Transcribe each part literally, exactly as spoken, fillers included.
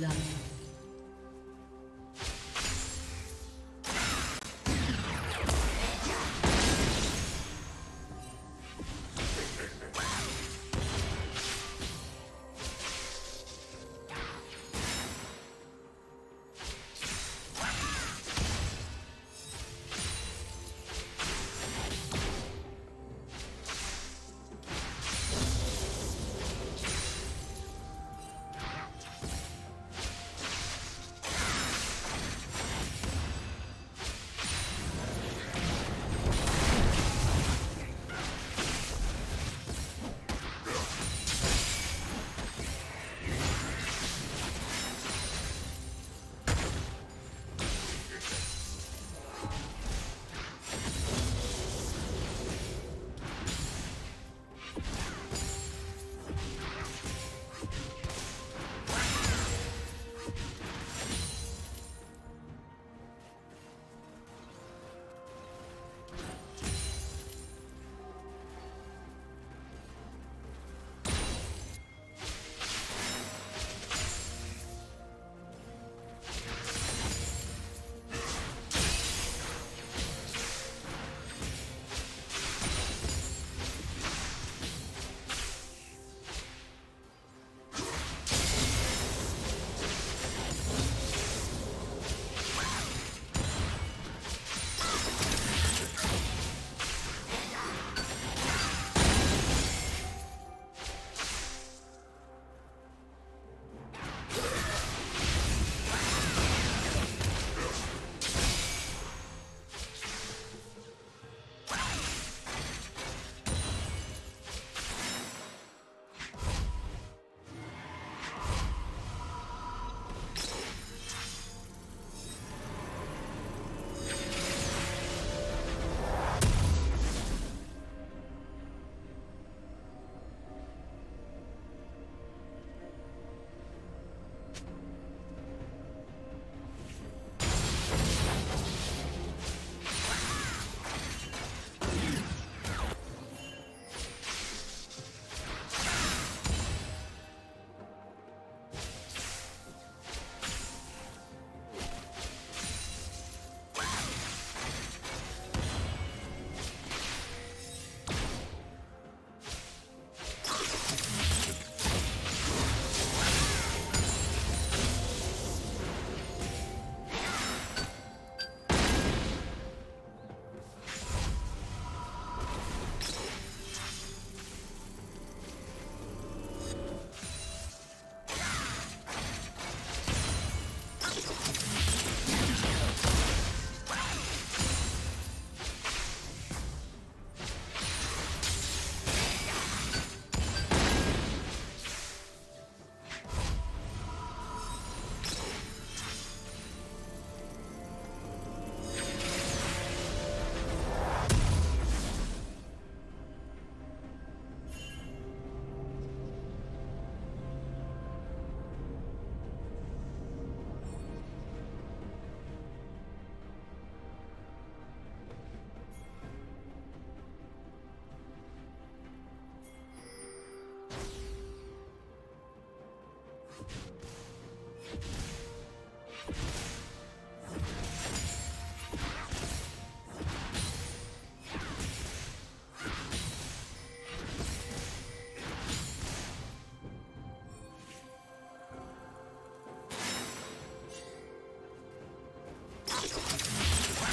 love. Team's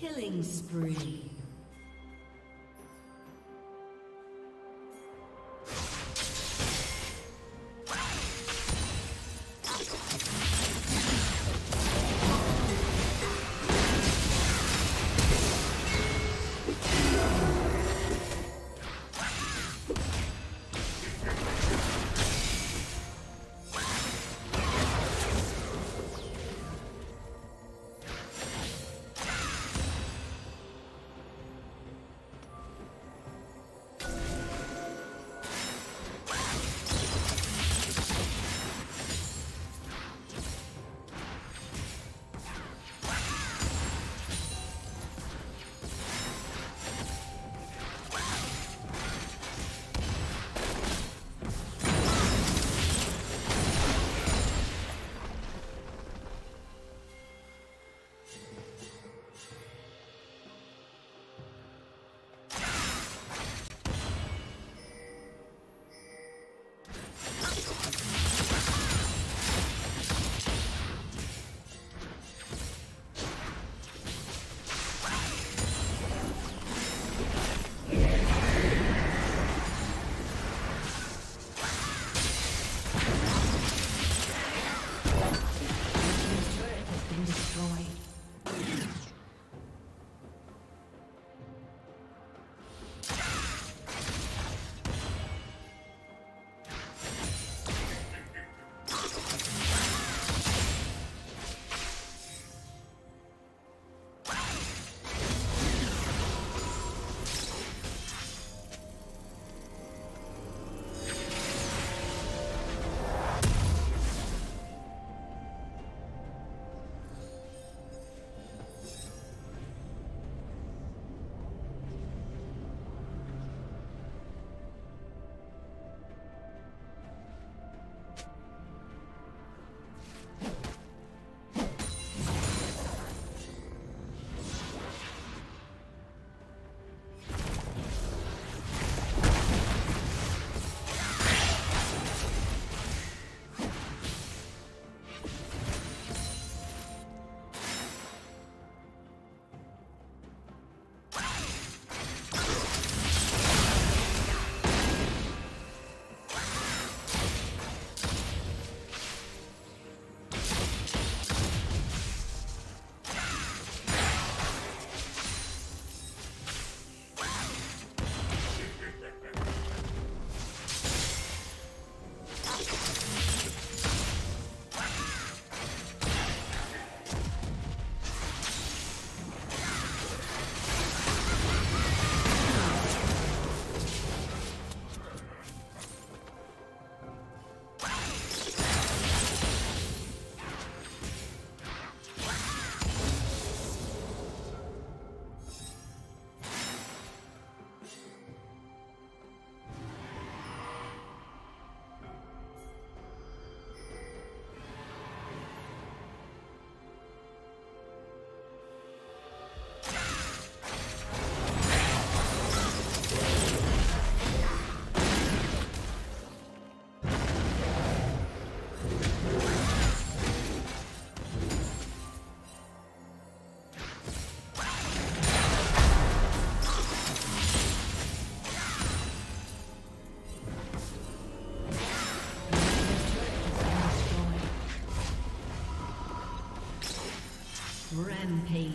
Killing spree. Rampage.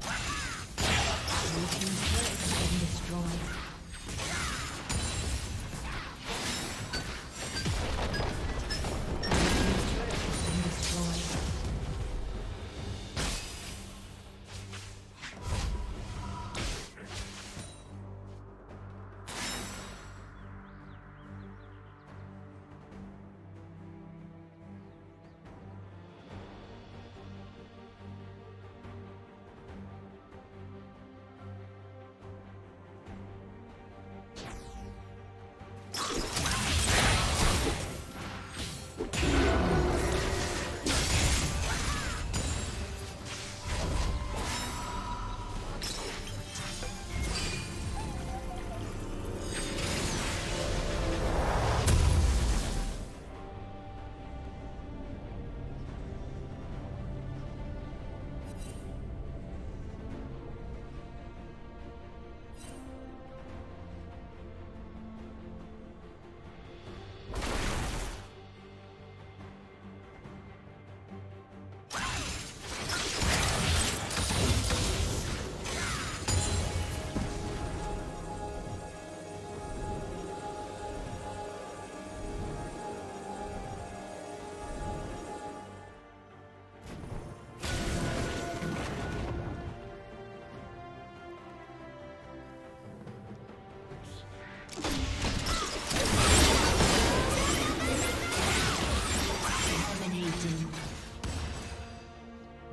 Blue team's turret has been destroyed.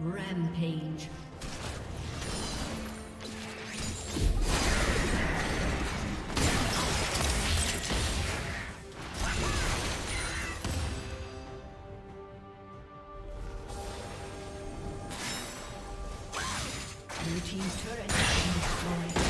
Rampage. Blue team's turret has been destroyed.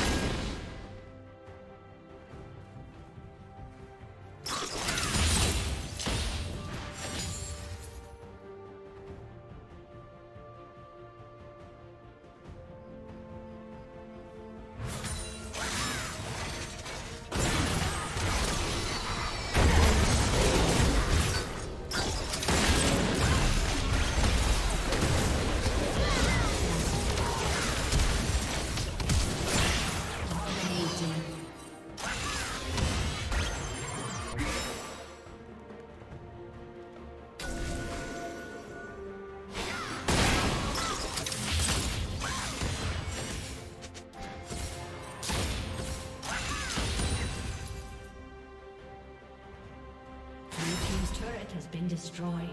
Destroyed.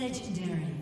Legendary.